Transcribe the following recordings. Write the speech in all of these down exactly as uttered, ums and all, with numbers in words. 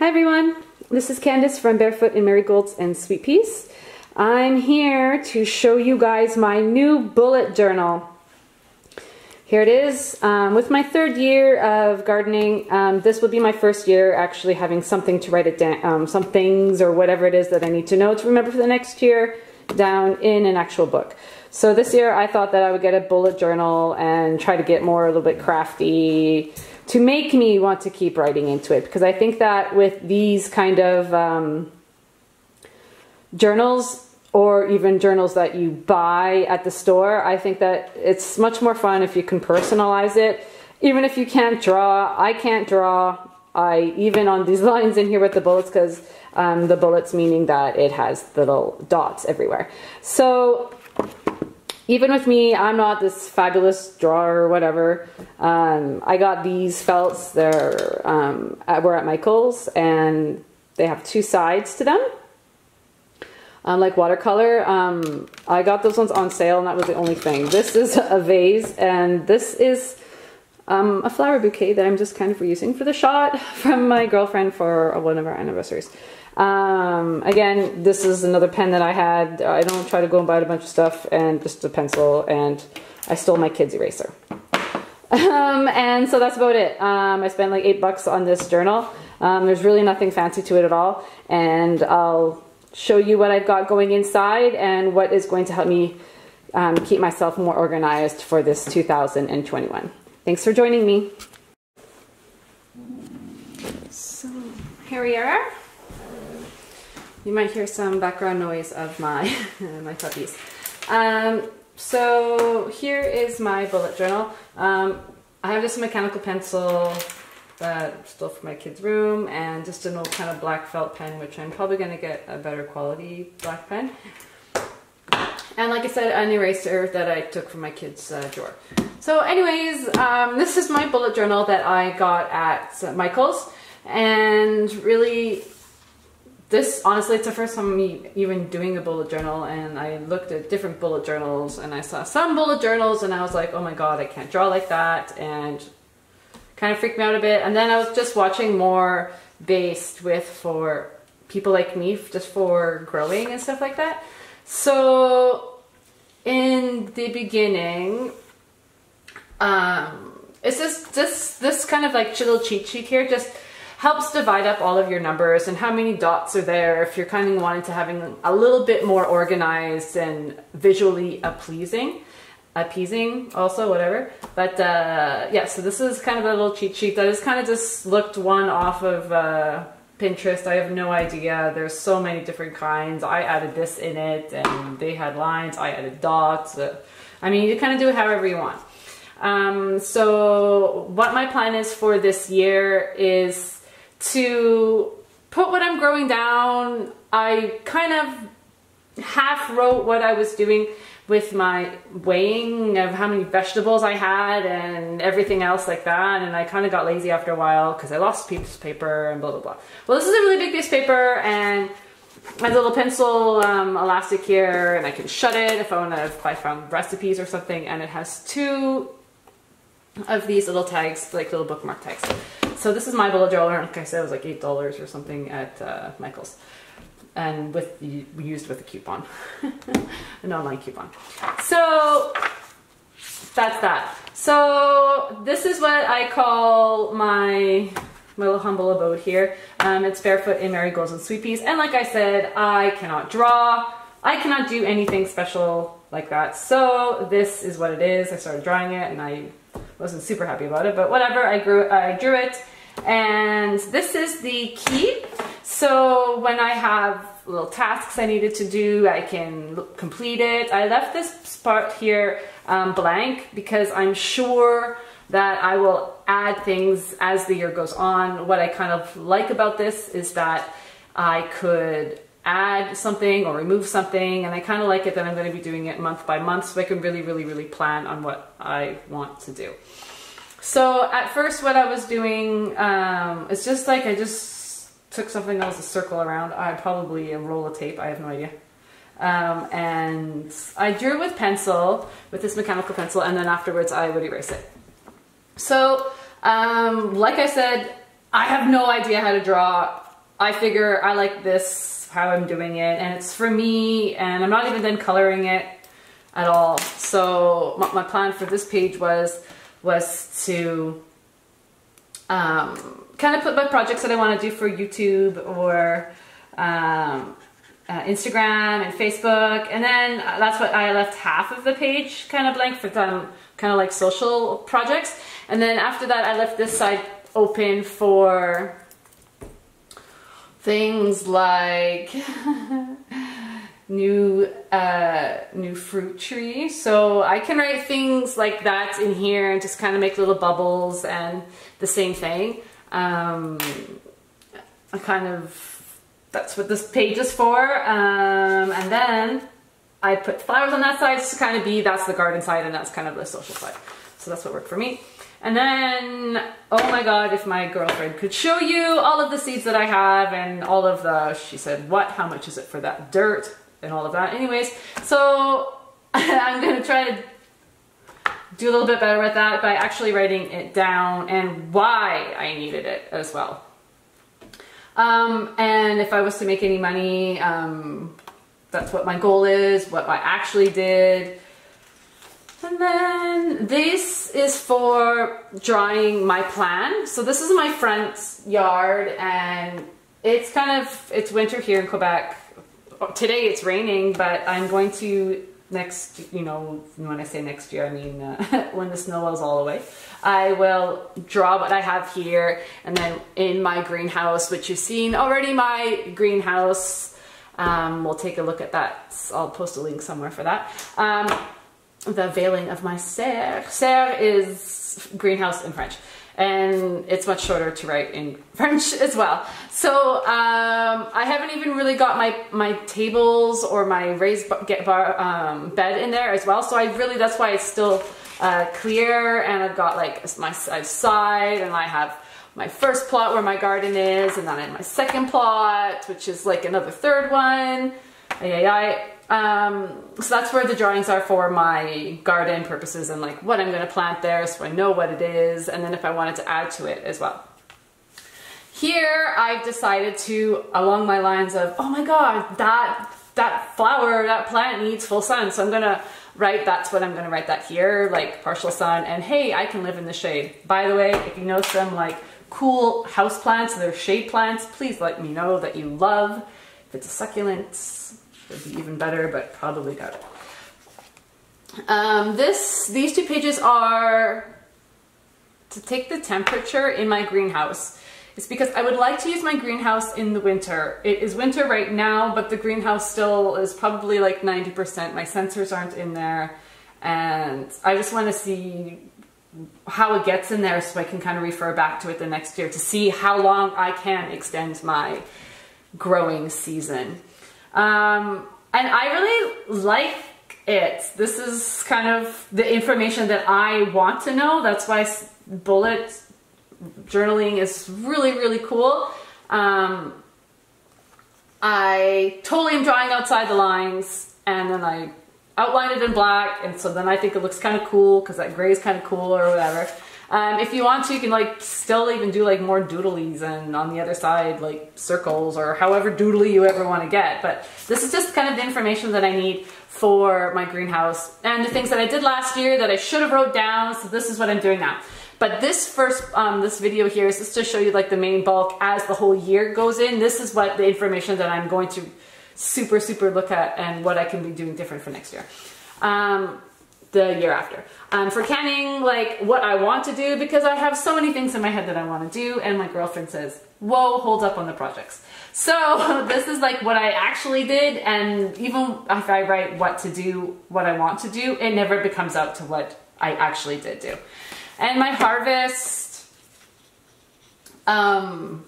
Hi everyone, this is Candace from Barefoot and Marigolds and Sweet Peas. I'm here to show you guys my new bullet journal. Here it is. Um, with my third year of gardening, um, this would be my first year actually having something to write it down, um, some things or whatever it is that I need to know to remember for the next year down in an actual book. So this year I thought that I would get a bullet journal and try to get more a little bit crafty, to make me want to keep writing into it, because I think that with these kind of um, journals, or even journals that you buy at the store, I think that it's much more fun if you can personalize it. Even if you can't draw, I can't draw, I even on these lines in here with the bullets, because um, the bullets meaning that it has little dots everywhere. So even with me, I'm not this fabulous drawer or whatever. Um, I got these felts. They're um, at, we're at Michael's, and they have two sides to them, um, like watercolor. Um, I got those ones on sale, and that was the only thing. This is a vase, and this is um, a flower bouquet that I'm just kind of reusing for the shot from my girlfriend for one of our anniversaries. Um, again, this is another pen that I had. I don't try to go and buy a bunch of stuff, and just a pencil, and I stole my kid's eraser. Um, and so that's about it. Um, I spent like eight bucks on this journal. Um, there's really nothing fancy to it at all. And I'll show you what I've got going inside and what is going to help me um, keep myself more organized for this two thousand twenty-one. Thanks for joining me. So here we are. You might hear some background noise of my, my puppies. Um, so here is my bullet journal. Um, I have this mechanical pencil that I stole from my kid's room, and just an old kind of black felt pen, which I'm probably going to get a better quality black pen. And like I said, an eraser that I took from my kid's uh, drawer. So anyways, um, this is my bullet journal that I got at Michael's, and really, this, honestly, it's the first time me even doing a bullet journal, and I looked at different bullet journals, and I saw some bullet journals, and I was like, oh my god, I can't draw like that, and kind of freaked me out a bit. And then I was just watching more based with for people like me, just for growing and stuff like that. So in the beginning, um, it's just this, this kind of like little cheat sheet here, just helps divide up all of your numbers and how many dots are there if you're kind of wanting to having a little bit more organized and visually appeasing, appeasing also, whatever. But uh, yeah, so this is kind of a little cheat sheet that is kind of just looked one off of uh, Pinterest. I have no idea. There's so many different kinds. I added this in it, and they had lines. I added dots. Uh, I mean, you kind of do it however you want. Um, so what my plan is for this year is to put what I'm growing down. I kind of half wrote what I was doing with my weighing of how many vegetables I had and everything else like that, and I kind of got lazy after a while because I lost piece of paper and blah blah blah. Well, this is a really big piece of paper, and my little pencil um, elastic here, and I can shut it if I want to, if I found recipes or something, and it has two of these little tags, like little bookmark tags. So this is my bullet journal. Like I said, it was like eight dollars or something at uh, Michael's, and with used with a coupon, an online coupon. So that's that. So this is what I call my, my little humble abode here. Um, it's Barefoot and Marigolds and Sweet Peas. And like I said, I cannot draw. I cannot do anything special like that. So this is what it is. I started drawing it, and I wasn't super happy about it, but whatever, I grew, I drew it. And this is the key. So when I have little tasks I needed to do, I can complete it. I left this part here um, blank because I'm sure that I will add things as the year goes on. What I kind of like about this is that I could add something or remove something, and I kind of like it that I'm going to be doing it month by month, so I can really really really plan on what I want to do. So at first what I was doing um, it's just like I just took something that was a circle around, I probably a roll of tape, I have no idea, um, and I drew with pencil, with this mechanical pencil, and then afterwards I would erase it. So um, like I said, I have no idea how to draw I figure I like this, how I'm doing it, and it's for me, and I'm not even then coloring it at all. So my, my plan for this page was was to um, kind of put my projects that I want to do for YouTube or um, uh, Instagram and Facebook, and then that's what I left half of the page kind of blank for them, kind of like social projects. And then after that, I left this side open for things like new uh, new fruit tree. So I can write things like that in here and just kind of make little bubbles and the same thing. Um, I kind of, that's what this page is for. Um, and then I put flowers on that side just to kind of be, that's the garden side and that's kind of the social side. So that's what worked for me. And then, oh my god, if my girlfriend could show you all of the seeds that I have and all of the, she said, what, how much is it for that dirt and all of that. Anyways, so I'm going to try to do a little bit better with that by actually writing it down and why I needed it as well. Um, and if I was to make any money, um, that's what my goal is, what I actually did. And then this is for drawing my plan. So this is my friend's yard, and it's kind of, it's winter here in Quebec. Today it's raining, but I'm going to next, you know, when I say next year, I mean uh, when the snow melts all away. I will draw what I have here, and then in my greenhouse, which you've seen already, my greenhouse. Um, we'll take a look at that. I'll post a link somewhere for that. Um, the veiling of my serre. Serre is greenhouse in French, and it's much shorter to write in French as well. So um, I haven't even really got my, my tables or my raised bar, get bar, um, bed in there as well. So I really, that's why it's still uh, clear, and I've got like my side, and I have my first plot where my garden is, and then I have my second plot, which is like another third one. Aye, aye, aye. Um, so that's where the drawings are for my garden purposes and like what I'm going to plant there so I know what it is, and then if I wanted to add to it as well. Here I've decided to, along my lines of, oh my god, that, that flower, that plant needs full sun, so I'm going to write, that's what I'm going to write that here, like partial sun, and hey, I can live in the shade. By the way, if you know some like cool house plants, they're shade plants, please let me know that you love. If it's a succulent, would be even better, but probably got it. Um, this, these two pages are to take the temperature in my greenhouse. It's because I would like to use my greenhouse in the winter. It is winter right now, but the greenhouse still is probably like ninety percent. My sensors aren't in there, and I just want to see how it gets in there so I can kind of refer back to it the next year to see how long I can extend my growing season. Um, and I really like it. This is kind of the information that I want to know. That's why bullet journaling is really, really cool. Um, I totally am drawing outside the lines, and then I outline it in black, and so then I think it looks kind of cool because that gray is kind of cool or whatever. Um, if you want to, you can like still even do like more doodlies, and on the other side like circles or however doodly you ever want to get. But this is just kind of the information that I need for my greenhouse and the things that I did last year that I should have wrote down. So this is what I'm doing now. But this first, um, this video here is just to show you like the main bulk as the whole year goes in. This is what the information that I'm going to super, super look at and what I can be doing different for next year. Um, the year after. Um, for canning, like what I want to do, because I have so many things in my head that I want to do, and my girlfriend says, whoa, hold up on the projects. So this is like what I actually did, and even if I write what to do, what I want to do, it never becomes up to what I actually did do. And my harvest, um,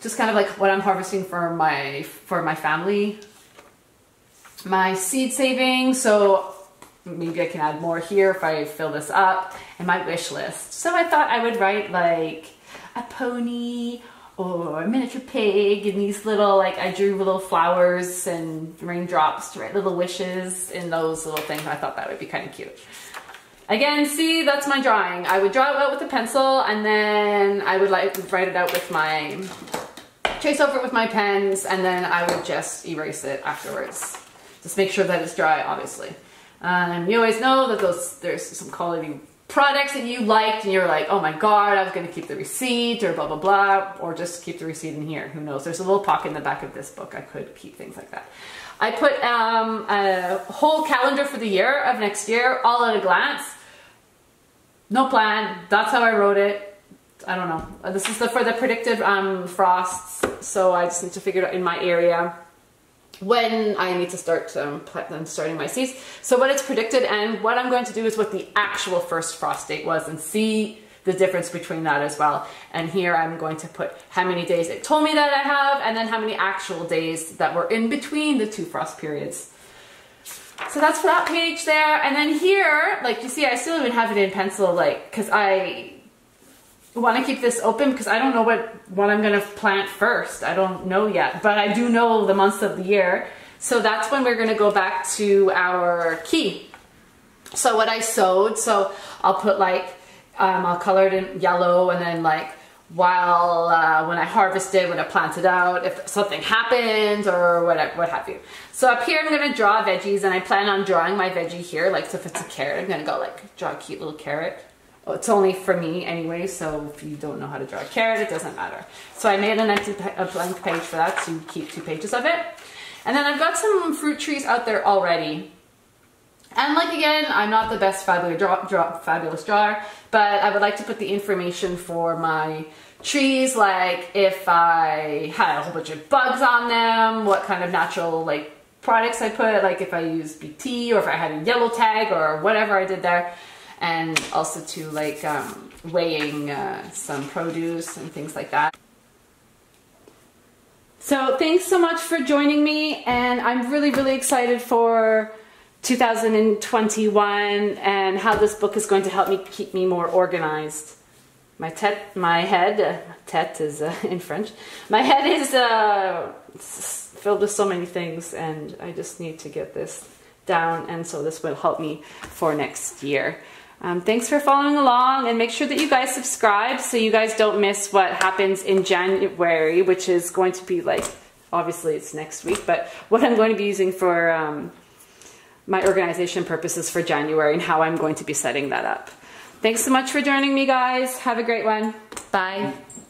just kind of like what I'm harvesting for my, for my family. My seed saving, so maybe I can add more here if I fill this up, and my wish list. So I thought I would write like a pony or a miniature pig, and these little, like I drew little flowers and raindrops to write little wishes in those little things. I thought that would be kind of cute. Again, see, that's my drawing. I would draw it out with a pencil, and then I would like write it out with my trace over it with my pens, and then I will just erase it afterwards. Just make sure that it's dry, obviously. Um, you always know that those there's some quality products that you liked and you're like, oh my god, I was going to keep the receipt or blah blah blah, or just keep the receipt in here. Who knows? There's a little pocket in the back of this book. I could keep things like that. I put um, a whole calendar for the year of next year, all at a glance. No plan. That's how I wrote it. I don't know. This is the, for the predicted um, frosts, so I just need to figure it out in my area when I need to start um, starting my seeds. So what it's predicted and what I'm going to do is what the actual first frost date was and see the difference between that as well. And here I'm going to put how many days it told me that I have, and then how many actual days that were in between the two frost periods. So that's for that page there. And then here, like you see, I still even have it in pencil, like, because I want to keep this open because I don't know what, what I'm going to plant first. I don't know yet, but I do know the months of the year. So that's when we're going to go back to our key. So what I sowed, so I'll put like, Um, I'll color it in yellow, and then like while uh, when I harvested, when I planted out, if something happened or what, what have you. So up here I'm going to draw veggies, and I plan on drawing my veggie here. Like, so if it's a carrot, I'm going to go like draw a cute little carrot. Oh, it's only for me anyway, so if you don't know how to draw a carrot, it doesn't matter. So I made an empty a blank page for that to keep two pages of it. And then I've got some fruit trees out there already. And like again, I'm not the best fabulous, draw, draw, fabulous drawer, but I would like to put the information for my trees, like if I had a whole bunch of bugs on them, what kind of natural like products I put, like if I used B T or if I had a yellow tag or whatever I did there. And also to like um, weighing uh, some produce and things like that. So thanks so much for joining me, and I'm really, really excited for two thousand twenty-one and how this book is going to help me keep me more organized. My tête, my head, uh, tête is uh, in French. My head is uh, filled with so many things, and I just need to get this down, and so this will help me for next year. Um, thanks for following along, and make sure that you guys subscribe so you guys don't miss what happens in January, which is going to be like, obviously it's next week, but what I'm going to be using for um, my organization purposes for January and how I'm going to be setting that up. Thanks so much for joining me, guys. Have a great one. Bye.